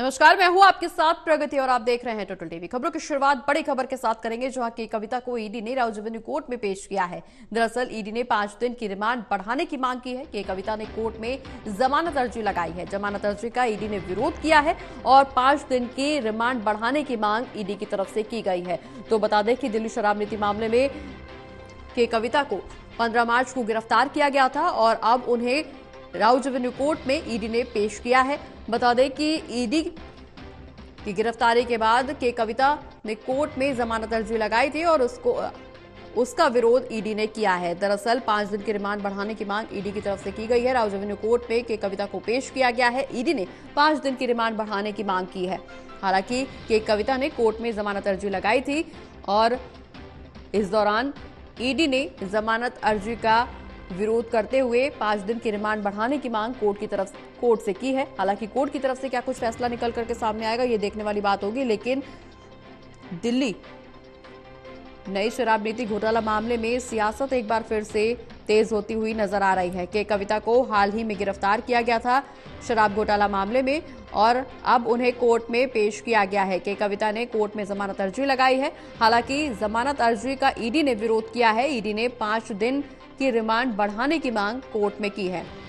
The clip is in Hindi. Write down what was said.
नमस्कार, मैं हूं आपके साथ प्रगति और आप देख रहे हैं टोटल टीवी। खबरों की शुरुआत बड़ी खबर के साथ करेंगे, जहां के कविता को ईडी ने राउज़ एवेन्यू कोर्ट में पेश किया है। दरअसल ईडी ने 5 दिन की रिमांड बढ़ाने की मांग की है। के कविता ने कोर्ट में जमानत अर्जी लगाई है। जमानत अर्जी का ईडी ने विरोध किया है और 5 दिन की रिमांड बढ़ाने की मांग ईडी की तरफ से की गई है। तो बता दें कि दिल्ली शराब नीति मामले में के कविता को 15 मार्च को गिरफ्तार किया गया था और अब उन्हें राउज़ एवेन्यू कोर्ट में ईडी ने पेश किया है। बता दें कि ईडी की गिरफ्तारी के बाद के कविता ने कोर्ट में जमानत अर्जी लगाई थी और उसका विरोध ईडी ने किया है। दरअसल 5 दिन की रिमांड बढ़ाने की मांग ईडी की तरफ से की गई है। राउज़ एवेन्यू कोर्ट में के कविता को पेश किया गया है। ईडी ने 5 दिन की रिमांड बढ़ाने की मांग की है। हालांकि के कविता ने कोर्ट में जमानत अर्जी लगाई थी और इस दौरान ईडी ने जमानत अर्जी का विरोध करते हुए 5 दिन की रिमांड बढ़ाने की मांग कोर्ट से की है। हालांकि कोर्ट की तरफ से क्या कुछ फैसला निकल करके सामने आएगा, ये देखने वाली बात होगी। लेकिन दिल्ली नई शराब नीति घोटाला मामले में सियासत एक बार फिर से तेज होती हुई नजर आ रही है। के कविता को हाल ही में गिरफ्तार किया गया था शराब घोटाला मामले में और अब उन्हें कोर्ट में पेश किया गया है। के कविता ने कोर्ट में जमानत अर्जी लगाई है। हालांकि जमानत अर्जी का ईडी ने विरोध किया है। ईडी ने 5 दिन की रिमांड बढ़ाने की मांग कोर्ट में की है।